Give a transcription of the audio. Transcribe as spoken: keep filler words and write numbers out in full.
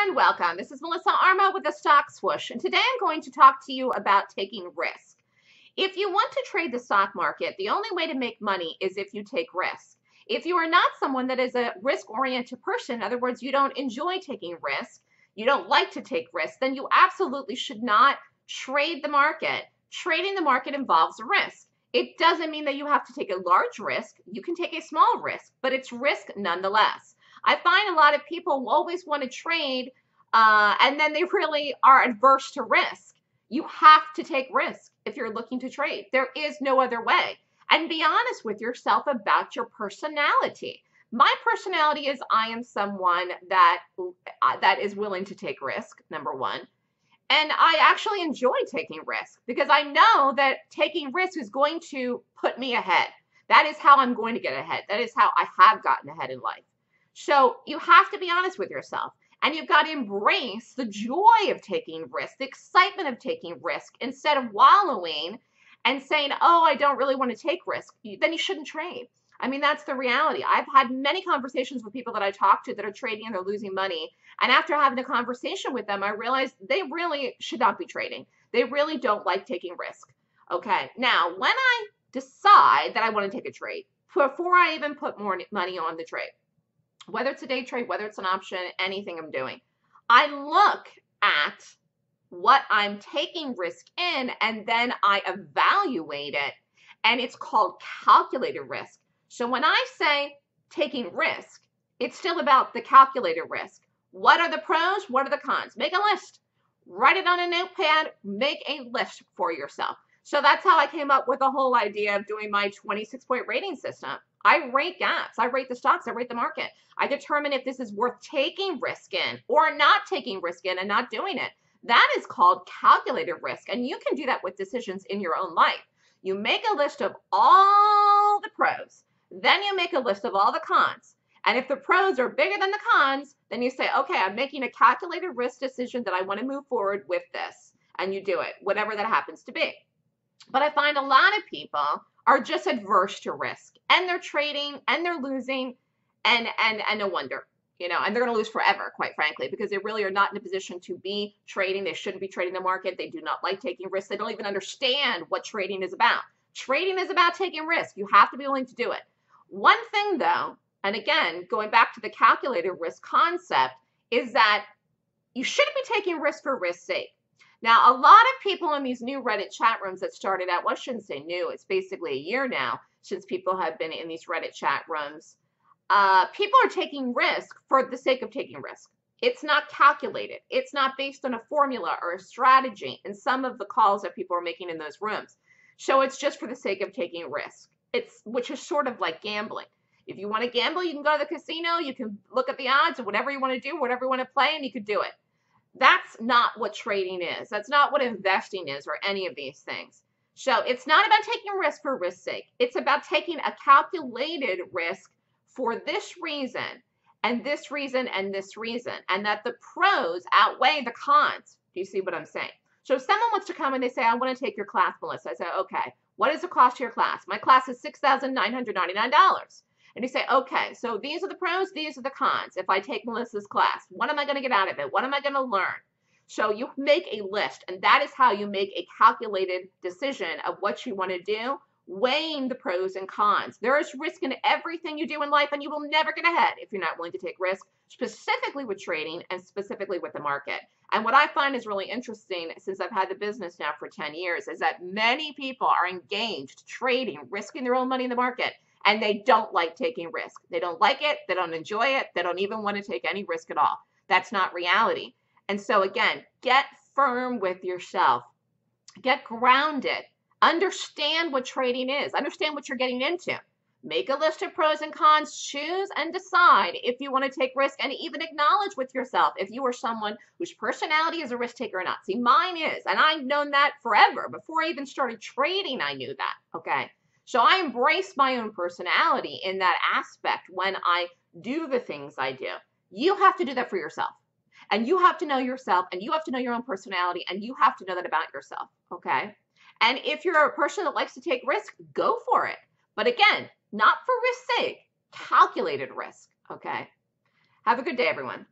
everyone, welcome. This is Melissa Arma with the Stock Swoosh, and today I'm going to talk to you about taking risk. If you want to trade the stock market, the only way to make money is if you take risk. If you are not someone that is a risk-oriented person, in other words, you don't enjoy taking risk, you don't like to take risk, then you absolutely should not trade the market. Trading the market involves risk. It doesn't mean that you have to take a large risk. You can take a small risk, but it's risk nonetheless. I find a lot of people always want to trade uh, and then they really are adverse to risk. You have to take risk if you're looking to trade. There is no other way. And be honest with yourself about your personality. My personality is I am someone that, uh, that is willing to take risk, number one. And I actually enjoy taking risk because I know that taking risk is going to put me ahead. That is how I'm going to get ahead. That is how I have gotten ahead in life. So you have to be honest with yourself, and you've got to embrace the joy of taking risk, the excitement of taking risk, instead of wallowing and saying, oh, I don't really want to take risk. Then you shouldn't trade. I mean, that's the reality. I've had many conversations with people that I talk to that are trading and they're losing money. And after having a conversation with them, I realized they really should not be trading. They really don't like taking risk. Okay. Now, when I decide that I want to take a trade, before I even put more money on the trade, whether it's a day trade, whether it's an option, anything I'm doing, I look at what I'm taking risk in, and then I evaluate it, and it's called calculated risk. So when I say taking risk, it's still about the calculated risk. What are the pros? What are the cons? Make a list. Write it on a notepad. Make a list for yourself. So that's how I came up with the whole idea of doing my twenty-six point rating system. I rate gaps. I rate the stocks. I rate the market. I determine if this is worth taking risk in or not taking risk in and not doing it. That is called calculated risk. And you can do that with decisions in your own life. You make a list of all the pros. Then you make a list of all the cons. And if the pros are bigger than the cons, then you say, okay, I'm making a calculated risk decision that I want to move forward with this. And you do it, whatever that happens to be. But I find a lot of people are just adverse to risk, and they're trading and they're losing, and and and no wonder, you know, and they're going to lose forever, quite frankly, because they really are not in a position to be trading. They shouldn't be trading the market. They do not like taking risks. They don't even understand what trading is about. Trading is about taking risk. You have to be willing to do it. One thing though, and again, going back to the calculated risk concept, is that you shouldn't be taking risk for risk's sake. Now, a lot of people in these new Reddit chat rooms that started out, well, I shouldn't say new, it's basically a year now since people have been in these Reddit chat rooms. Uh, people are taking risk for the sake of taking risk. It's not calculated. It's not based on a formula or a strategy in some of the calls that people are making in those rooms. So it's just for the sake of taking risk, it's, which is sort of like gambling. If you want to gamble, you can go to the casino, you can look at the odds or whatever you want to do, whatever you want to play, and you could do it. That's not what trading is. That's not what investing is or any of these things. So it's not about taking risk for risk's sake. It's about taking a calculated risk for this reason and this reason and this reason, and that the pros outweigh the cons. Do you see what I'm saying? So if someone wants to come and they say, I want to take your class, Melissa, I say, okay, what is the cost of your class? My class is six thousand nine hundred ninety-nine dollars. And you say, okay, so these are the pros, these are the cons. If I take Melissa's class, what am I going to get out of it? What am I going to learn? So you make a list, and that is how you make a calculated decision of what you want to do, weighing the pros and cons. There is risk in everything you do in life, and you will never get ahead if you're not willing to take risk, specifically with trading and specifically with the market. And what I find is really interesting, since I've had the business now for ten years, is that many people are engaged trading, risking their own money in the market. And they don't like taking risk. They don't like it. They don't enjoy it. They don't even want to take any risk at all. That's not reality. And so again, get firm with yourself. Get grounded. Understand what trading is. Understand what you're getting into. Make a list of pros and cons. Choose and decide if you want to take risk, and even acknowledge with yourself if you are someone whose personality is a risk taker or not. See, mine is, and I've known that forever. Before I even started trading, I knew that, okay? So I embrace my own personality in that aspect when I do the things I do. You have to do that for yourself. And you have to know yourself, and you have to know your own personality, and you have to know that about yourself, okay? And if you're a person that likes to take risk, go for it. But again, not for risk's sake, calculated risk, okay? Have a good day, everyone.